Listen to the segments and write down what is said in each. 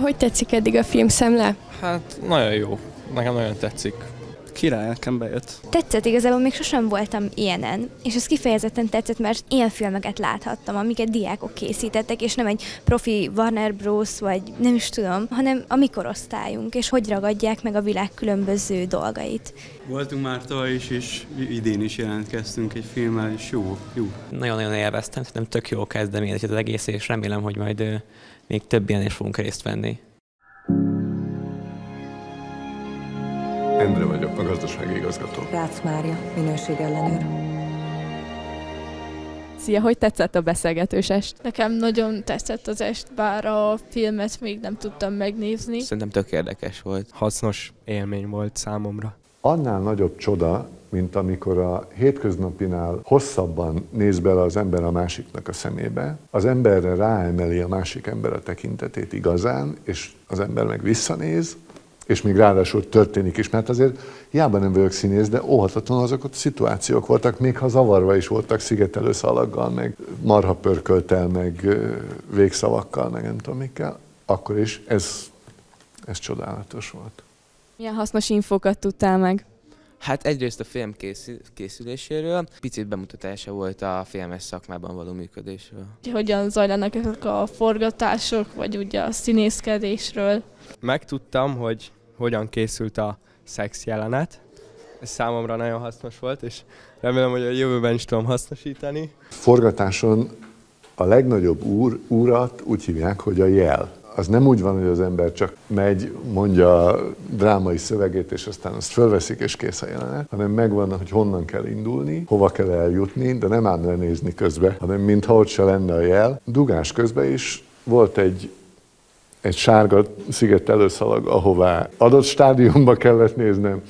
Hogy tetszik eddig a filmszemle? Hát nagyon jó, nekem nagyon tetszik. Király, nekem bejött. Tetszett, igazából még sosem voltam ilyenen, és ez kifejezetten tetszett, mert ilyen filmeket láthattam, amiket diákok készítettek, és nem egy profi Warner Bros. Vagy nem is tudom, hanem a mikorosztályunk, és hogy ragadják meg a világ különböző dolgait. Voltunk már tavaly is, és idén is jelentkeztünk egy filmmel, és jó. Nagyon-nagyon élveztem, szerintem tök jó kezdeményezés az egész, és remélem, hogy majd még több ilyen is fogunk részt venni. Endre vagyok, a gazdasági igazgató. Rácz Mária, minőségellenőr. Szia, hogy tetszett a beszélgetős est? Nekem nagyon tetszett az est, bár a filmet még nem tudtam megnézni. Szerintem tök érdekes volt. Hasznos élmény volt számomra. Annál nagyobb csoda, mint amikor a hétköznapinál hosszabban néz bele az ember a másiknak a szemébe, az emberre ráemeli a másik ember a tekintetét igazán, és az ember meg visszanéz, és még ráadásul történik is, mert azért hiába nem vagyok színész, de óhatatlanul azok a szituációk voltak, még ha zavarva is voltak szigetelő szalaggal, meg marhapörköltel, meg végszavakkal, meg nem tudom mikkel, akkor is ez csodálatos volt. Milyen hasznos infókat tudtál meg? Hát egyrészt a film készüléséről, picit bemutatása volt a filmes szakmában való működésről. Hogyan zajlanak ezek a forgatások, vagy ugye a színészkedésről? Megtudtam, hogy hogyan készült a szex jelenet. Ez számomra nagyon hasznos volt, és remélem, hogy a jövőben is tudom hasznosítani. Forgatáson a legnagyobb urat úgy hívják, hogy a jel. Az nem úgy van, hogy az ember csak megy, mondja drámai szövegét, és aztán azt fölveszik, és kész a jelenet, hanem megvan, hogy honnan kell indulni, hova kell eljutni, de nem ám lenézni közbe, hanem mintha ott se lenne a jel. Dugás közben is volt egy sárga szigetelőszalag, ahová adott stádiumba kellett néznem.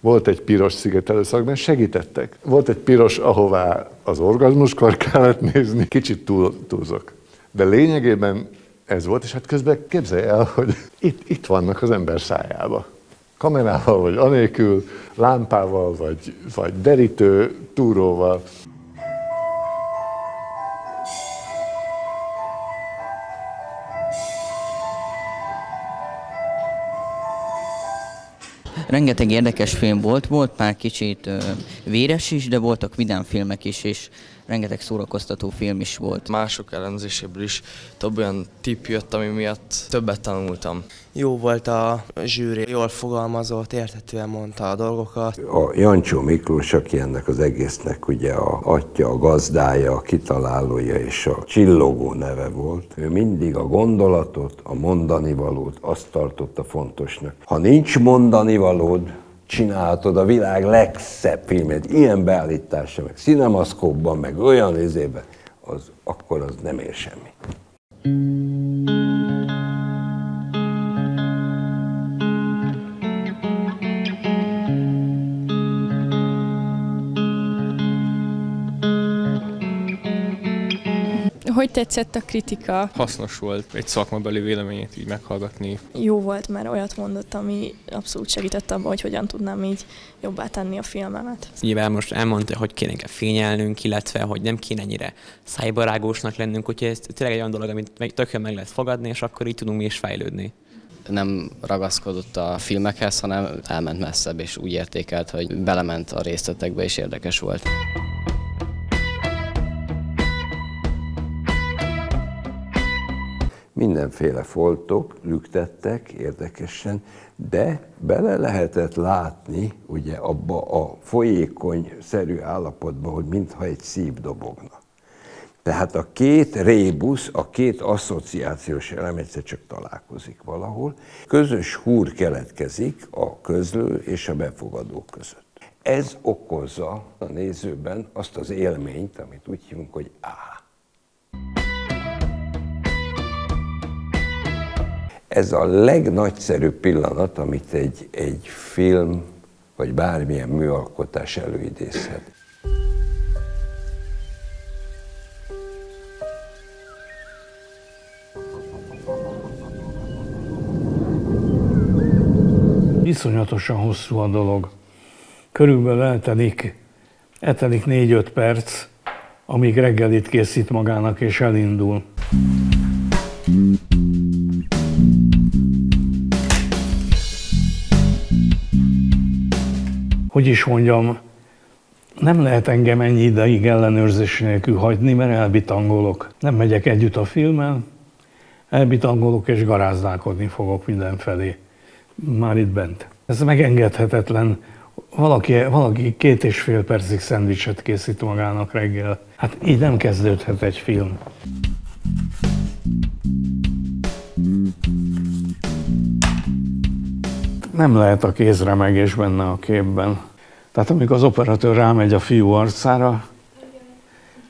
Volt egy piros szigetelőszalag, mert segítettek. Volt egy piros, ahová az orgazmuskor kellett nézni. Kicsit túlzok. De lényegében ez volt, és hát közben képzelj el, hogy itt vannak az ember szájába. Kamerával vagy anélkül, lámpával vagy derítő túróval. Rengeteg érdekes film volt pár kicsit véres is, de voltak vidám filmek is, és rengeteg szórakoztató film is volt. Mások elemzéséből is több olyan tipp jött, ami miatt többet tanultam. Jó volt a zsűri, jól fogalmazott, érthetően mondta a dolgokat. A Jancsó Miklós, aki ennek az egésznek ugye a atya, a gazdája, a kitalálója és a csillogó neve volt. Ő mindig a gondolatot, a mondani valót, azt tartotta fontosnak. Ha nincs mondani valód, csinálhatod a világ legszebb filmét, ilyen beállítása, meg cinemaszkóban, meg olyan izében, akkor az nem ér semmi. Hogy tetszett a kritika? Hasznos volt egy szakmabeli véleményét így meghallgatni. Jó volt, mert olyat mondott, ami abszolút segített abban, hogy hogyan tudnám így jobbá tenni a filmemet. Nyilván most elmondta, hogy kéne fényelnünk, illetve hogy nem kéne ennyire szájbarágósnak lennünk, úgyhogy ez tényleg egy olyan dolog, amit tökön meg lehet fogadni, és akkor így tudunk mi is fejlődni. Nem ragaszkodott a filmekhez, hanem elment messzebb, és úgy értékelt, hogy belement a részletekbe, és érdekes volt. Mindenféle foltok lüktettek érdekesen, de bele lehetett látni ugye abba a folyékonyszerű állapotba, hogy mintha egy szív dobogna. Tehát a két rébusz, a két asszociációs elem egyszer csak találkozik valahol. Közös húr keletkezik a közlő és a befogadó között. Ez okozza a nézőben azt az élményt, amit úgy hívunk, hogy áh. Ez a legnagyszerűbb pillanat, amit egy film vagy bármilyen műalkotás előidézhet. Iszonyatosan hosszú a dolog. Körülbelül eltelik 4-5 perc, amíg reggelit készít magának és elindul. hogy is mondjam, nem lehet engem ennyi ideig ellenőrzés nélkül hagyni, mert elbitangolok. Nem megyek együtt a filmen, elbitangolok és garázdálkodni fogok mindenfelé, már itt bent. Ez megengedhetetlen. Valaki 2,5 percig szendvicset készít magának reggel. Hát így nem kezdődhet egy film. Nem lehet a kézremegés benne a képben. Tehát amikor az operatőr rámegy a fiú arcára,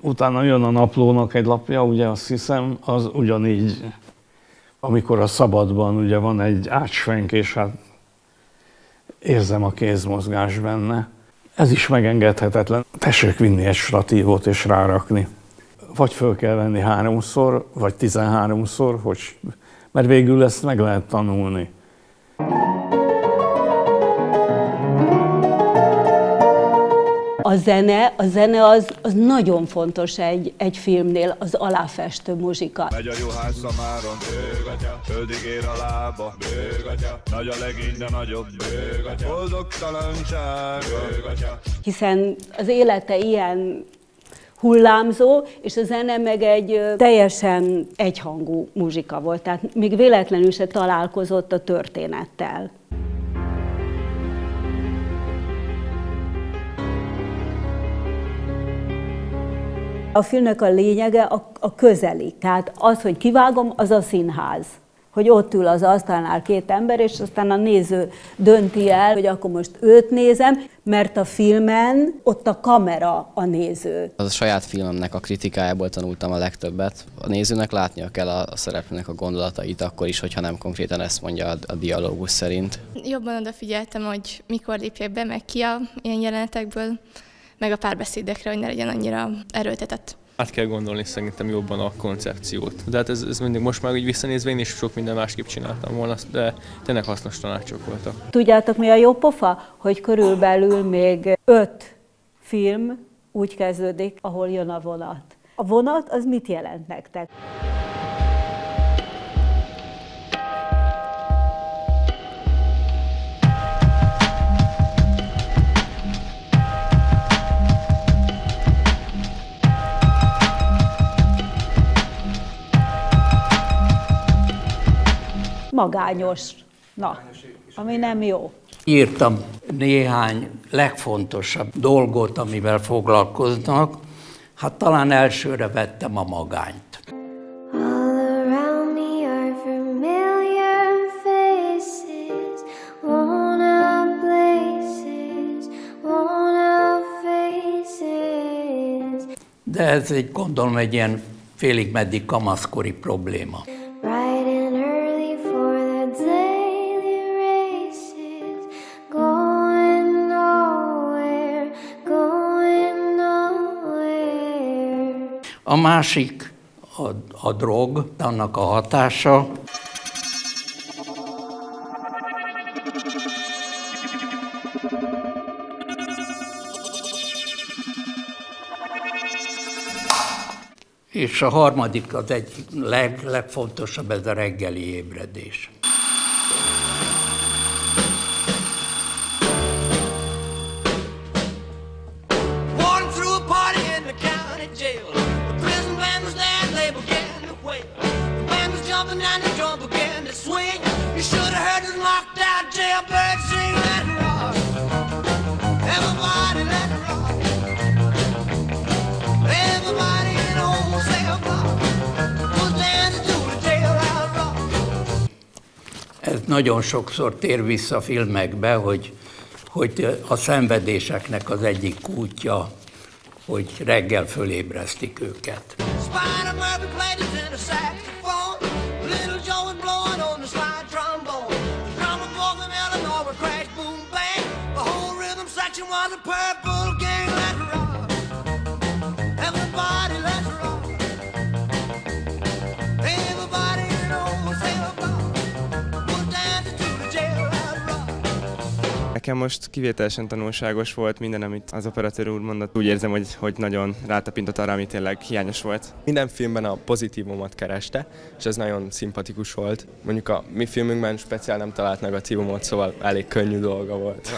utána jön a naplónak egy lapja, ugye azt hiszem, az ugyanígy, amikor a szabadban ugye van egy átsvenk, és hát érzem a kézmozgás benne. Ez is megengedhetetlen. Tessék vinni egy stratívot és rárakni. Vagy föl kell venni 3-szor, vagy 13-szor, hogy, mert végül ezt meg lehet tanulni. A zene az nagyon fontos egy filmnél, az aláfestő muzsika. Megy a juhász szamáron, bőgatya, földig ér a lába, bőgatya, nagy a legény, de nagyobb, bőgatya, boldogtalanság, bőgatya. Hiszen az élete ilyen hullámzó, és a zene meg egy teljesen egyhangú muzsika volt, tehát még véletlenül se találkozott a történettel. A filmnek a lényege a közeli, tehát az, hogy kivágom, az a színház. Hogy ott ül az asztalnál két ember, és aztán a néző dönti el, hogy akkor most őt nézem, mert a filmen ott a kamera a néző. Az a saját filmemnek a kritikájából tanultam a legtöbbet. A nézőnek látnia kell a szereplőnek a gondolatait akkor is, hogyha nem konkrétan ezt mondja a dialógus szerint. Jobban odafigyeltem, hogy mikor lépjek be, meg ki a ilyen jelenetekből, meg a párbeszédekre, hogy ne legyen annyira erőltetett. Át kell gondolni szerintem jobban a koncepciót. De hát ez mindig most már úgy visszanézve, én is sok minden másképp csináltam volna, de tényleg hasznos tanácsok voltak. Tudjátok, mi a jó pofa? Hogy körülbelül még 5 film úgy kezdődik, ahol jön a vonat. A vonat az mit jelent nektek? Magányosnak, ami nem jó. Írtam néhány legfontosabb dolgot, amivel foglalkoznak, hát talán elsőre vettem a magányt. De ez egy, gondolom, egy ilyen félig meddig kamaszkori probléma. A másik a drog, annak a hatása. És a harmadik, az egyik legfontosabb, ez a reggeli ébredés. Ez nagyon sokszor tér vissza a filmekbe, hogy a szenvedéseknek az egyik kútja, hogy reggel fölébresztik őket. Nekem most kivételesen tanulságos volt minden, amit az operatőr úr mondott. Úgy érzem, hogy nagyon rátapintott arra, ami tényleg hiányos volt. Minden filmben a pozitívumat kereste, és ez nagyon szimpatikus volt. Mondjuk a mi filmünkben speciál nem talált negatívumot, szóval elég könnyű dolga volt.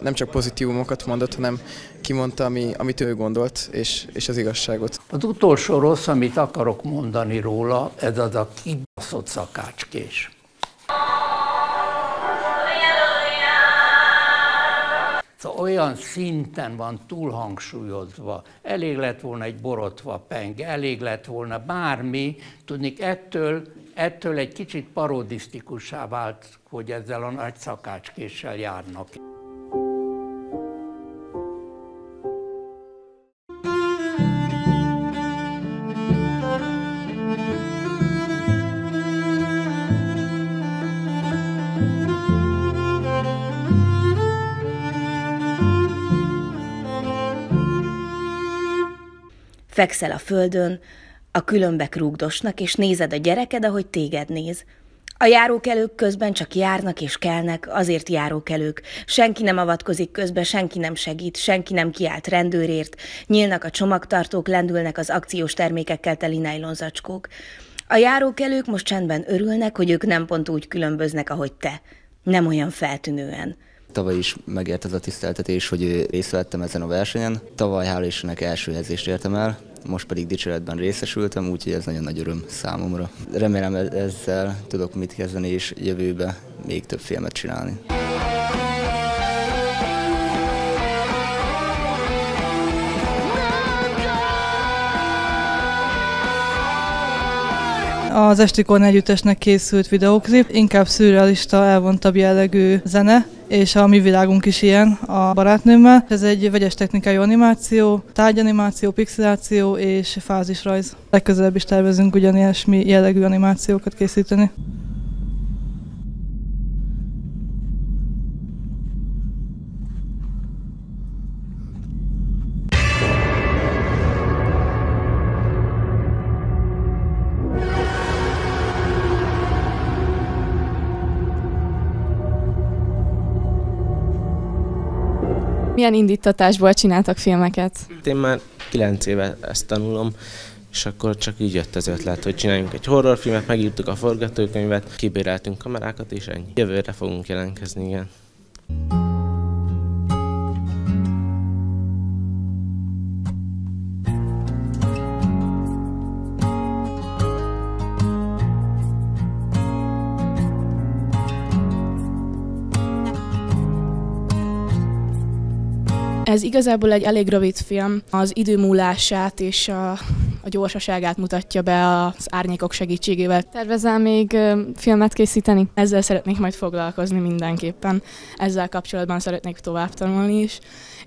Nem csak pozitívumokat mondott, hanem kimondta, amit ő gondolt, és az igazságot. Az utolsó rossz, amit akarok mondani róla, ez az a kibaszott szakácskés. Szóval olyan szinten van túlhangsúlyozva, elég lett volna egy borotva penge, elég lett volna bármi, tudni, ettől egy kicsit parodisztikussá vált, hogy ezzel a nagy szakácskéssel járnak. Fekszel a földön, a különbek rúgdosnak, és nézed a gyereked, ahogy téged néz. A járókelők közben csak járnak és kelnek, azért járókelők. Senki nem avatkozik közbe, senki nem segít, senki nem kiállt rendőrért, nyílnak a csomagtartók, lendülnek az akciós termékekkel teli nájlonzacskók. A járókelők most csendben örülnek, hogy ők nem pont úgy különböznek, ahogy te. Nem olyan feltűnően. Tavaly is megért ez a tiszteltetés, hogy részt vettem ezen a versenyen. Tavaly hála Istennek első helyezést értem el, most pedig dicséretben részesültem, úgyhogy ez nagyon nagy öröm számomra. Remélem ezzel tudok mit kezdeni, és jövőben még több filmet csinálni. Az Esti Kornai együttesnek készült videóklip, inkább szürrealista, elvontabb jellegű zene, és a mi világunk is ilyen a barátnőmmel. Ez egy vegyes technikai animáció, tárgyanimáció, pixeláció és fázisrajz. Legközelebb is tervezünk ugyanilyesmi jellegű animációkat készíteni. Milyen indítatásból csináltak filmeket? Én már 9 éve ezt tanulom, és akkor csak így jött az ötlet, hogy csináljunk egy horrorfilmet, megírtuk a forgatókönyvet, kibéreltünk kamerákat, és ennyi. Jövőre fogunk jelentkezni, igen. Ez igazából egy elég rövid film, az idő múlását és a gyorsaságát mutatja be az árnyékok segítségével. Tervezel még filmet készíteni? Ezzel szeretnék majd foglalkozni mindenképpen. Ezzel kapcsolatban szeretnék tovább tanulni is,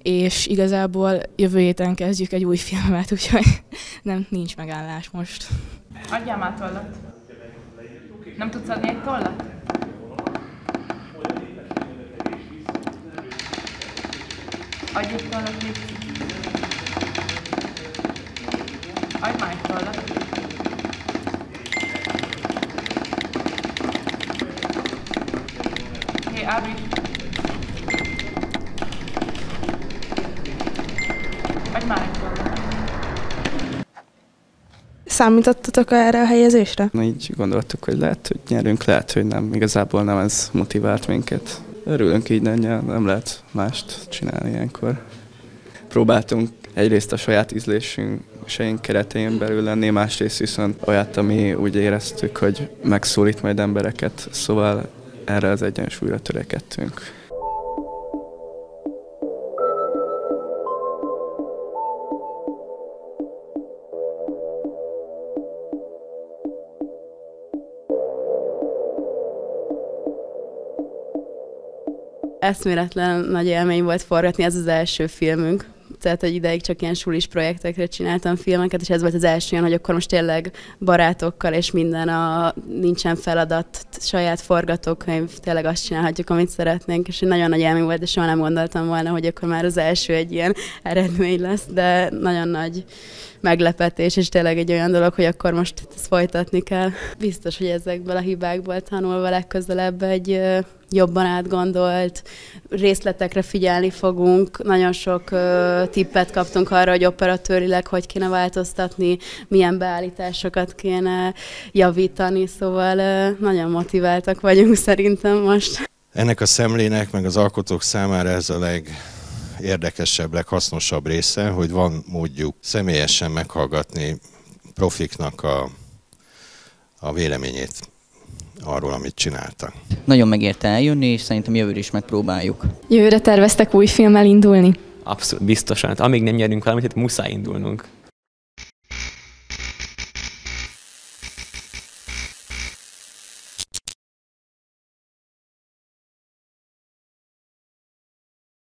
és igazából jövő héten kezdjük egy új filmet, úgyhogy nem, nincs megállás most. Adjál már tollat! Nem tudsz adni egy tollat? Adj egy tollat, légy szíves. Adj már egy tollat. Hé, Ábri. Adj már egy tollat. Számítottatok erre a helyezésre? Na, így gondoltuk, hogy lehet, hogy nyerünk, lehet, hogy nem. Igazából nem ez motivált minket. Örülünk így, nem lehet mást csinálni ilyenkor. Próbáltunk egyrészt a saját ízlésünk keretein belül lenni, másrészt viszont olyat, ami úgy éreztük, hogy megszólít majd embereket, szóval erre az egyensúlyra törekedtünk. Eszméletlen nagy élmény volt forgatni, ez az első filmünk. Tehát, hogy ideig csak ilyen sulis projektekre csináltam filmeket, és ez volt az első olyan, hogy akkor most tényleg barátokkal és minden, nincsen feladat, saját forgatókönyv, tényleg azt csinálhatjuk, amit szeretnénk, és nagyon nagy élmény volt, és soha nem gondoltam volna, hogy akkor már az első egy ilyen eredmény lesz, de nagyon nagy meglepetés, és tényleg egy olyan dolog, hogy akkor most ezt folytatni kell. Biztos, hogy ezekből a hibákból tanulva legközelebb egy jobban átgondolt, részletekre figyelni fogunk. Nagyon sok tippet kaptunk arra, hogy operatőrileg hogy kéne változtatni, milyen beállításokat kéne javítani, szóval nagyon motiváltak vagyunk szerintem most. Ennek a szemlének, meg az alkotók számára ez a legérdekesebb, leghasznosabb része, hogy van módjuk személyesen meghallgatni profiknak a véleményét arról, amit csináltak. Nagyon megérte eljönni, és szerintem jövőre is megpróbáljuk. Jövőre terveztek új filmmel indulni? Abszolút, biztosan. Hát amíg nem nyerünk valamit, hát muszáj indulnunk.